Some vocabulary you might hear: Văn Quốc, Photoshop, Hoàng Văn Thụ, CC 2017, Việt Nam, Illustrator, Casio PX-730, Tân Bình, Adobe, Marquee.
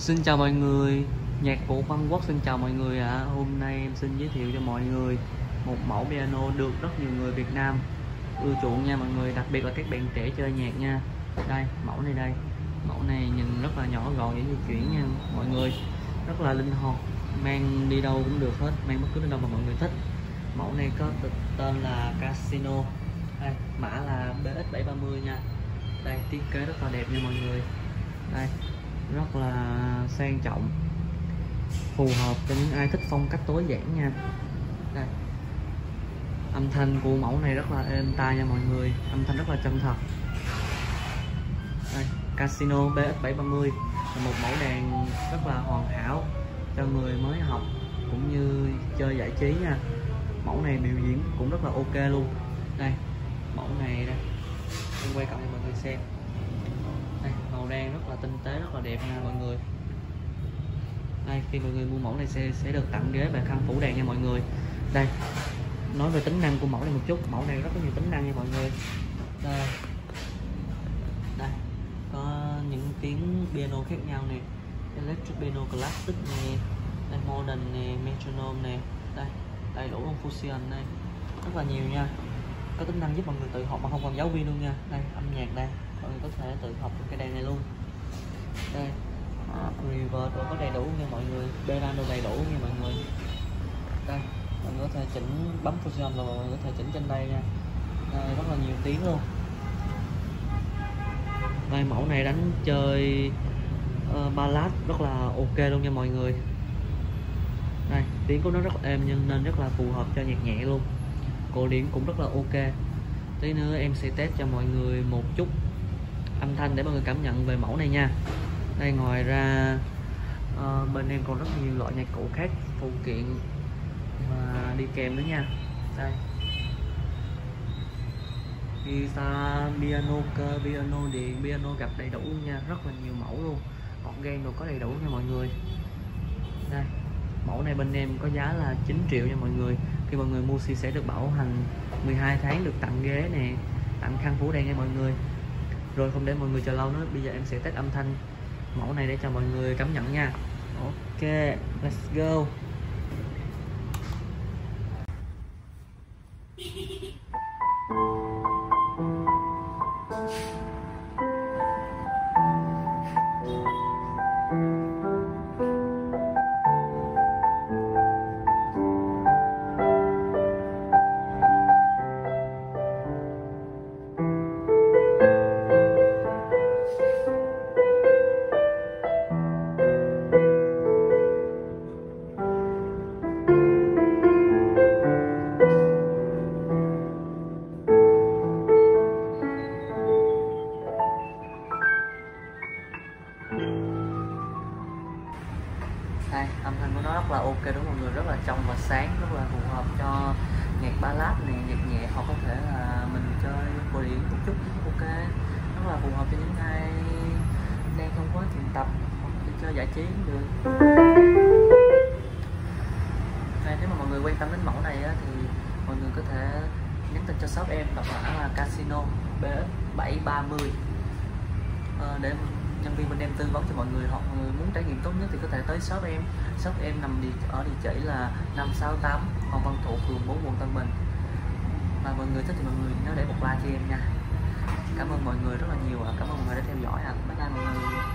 Xin chào mọi người, nhạc cụ Văn Quốc xin chào mọi người ạ. Hôm nay em xin giới thiệu cho mọi người một mẫu piano được rất nhiều người Việt Nam ưa chuộng nha mọi người, đặc biệt là các bạn trẻ chơi nhạc nha. Đây, mẫu này đây. Mẫu này nhìn rất là nhỏ gọn để di chuyển nha mọi người. Rất là linh hoạt, mang đi đâu cũng được hết, mang bất cứ đến đâu mà mọi người thích. Mẫu này có tên là Casio. Đây, mã là PX-730 nha. Đây, thiết kế rất là đẹp nha mọi người. Đây, rất là sang trọng, phù hợp cho những ai thích phong cách tối giản nha. Đây, âm thanh của mẫu này rất là êm tai nha mọi người, âm thanh rất là chân thật. Đây, Casio PX-730 là một mẫu đàn rất là hoàn hảo cho người mới học cũng như chơi giải trí nha. Mẫu này biểu diễn cũng rất là ok luôn. Đây, mẫu này đây, em quay cận cho mọi người xem. Đây, màu đen rất là tinh tế, rất là đẹp nha mọi người. Đây, khi mọi người mua mẫu này sẽ được tặng ghế và khăn phủ đèn nha mọi người. Đây, nói về tính năng của mẫu này một chút, mẫu này rất có nhiều tính năng nha mọi người. Đây, đây có những tiếng piano khác nhau nè, electric piano, classic nè, modern nè, metronome nè, đây đầy đủ luôn, fusion đây, rất là nhiều nha. Có tính năng giúp mọi người tự học mà không cần giáo viên luôn nha. Đây, âm nhạc đây, mọi người có thể tự học cái đàn này luôn. Đây, reverb có đầy đủ nha mọi người, pedal đầy đủ nha mọi người. Đây, mọi người có thể chỉnh bấm fusion rồi mọi người có thể chỉnh trên đây nha. Đây, rất là nhiều tiếng luôn. Đây, mẫu này đánh chơi ballad rất là ok luôn nha mọi người. Đây, tiếng của nó rất êm nên rất là phù hợp cho nhạc nhẹ luôn. Cổ điển cũng rất là ok. Tí nữa em sẽ test cho mọi người một chút âm thanh để mọi người cảm nhận về mẫu này nha. Đây, ngoài ra bên em còn rất nhiều loại nhạc cụ khác, phụ kiện mà đi kèm nữa nha. Đây, guitar, piano cơ, piano điện, piano gặp đầy đủ nha, rất là nhiều mẫu luôn. Organ đồ có đầy đủ nha mọi người. Đây, mẫu này bên em có giá là 9 triệu nha mọi người. Khi mọi người mua sẽ được bảo hành 12 tháng, được tặng ghế nè, tặng khăn phủ đen nha mọi người. Rồi không để mọi người chờ lâu nữa, bây giờ em sẽ test âm thanh mẫu này để cho mọi người cảm nhận nha. Ok, let's go. Đây, âm thanh của nó rất là ok đúng không mọi người, rất là trong và sáng, rất là phù hợp cho nhạc ballad này, nhạc nhẹ, hoặc có thể là mình chơi cổ điển một chút cũng ok. Rất là phù hợp cho những ai đang không có chuyện tập hoặc chơi giải trí cũng được. Đây, nếu mà mọi người quan tâm đến mẫu này thì mọi người có thể nhắn tin cho shop em, đọc mã là Casio PX-730 để nhân viên bên em tư vấn cho mọi người. Hoặc mọi người muốn trải nghiệm tốt nhất thì có thể tới shop em. Shop em nằm ở địa chỉ là 568 Hoàng Văn Thụ, phường 4, quận Tân Bình. Và mọi người thích thì mọi người nhớ để một like cho em nha. Cảm ơn mọi người rất là nhiều ạ. Cảm ơn mọi người đã theo dõi ạ. Bye bye mọi người.